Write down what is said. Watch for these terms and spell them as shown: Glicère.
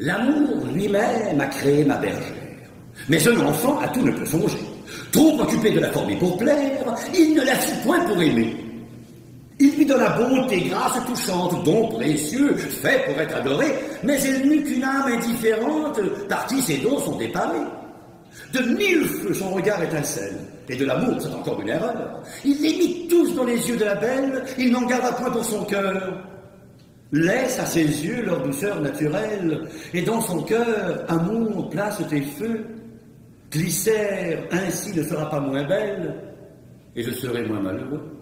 L'amour lui-même a créé ma bergère. Mais un enfant à tout ne peut songer. Trop occupé de la former pour plaire, il ne la fit point pour aimer. Il lui donna beauté, grâce touchante, don précieux, fait pour être adoré, mais elle n'eut qu'une âme indifférente, par qui ses dons sont déparés. De mille feux son regard étincelle, et de l'amour, c'est encore une erreur. Il les mit tous dans les yeux de la belle, il n'en garda point pour son cœur. Laisse à ses yeux leur douceur naturelle, et dans son cœur, amour, place tes feux. Glicère ainsi ne sera pas moins belle, et je serai moins malheureux.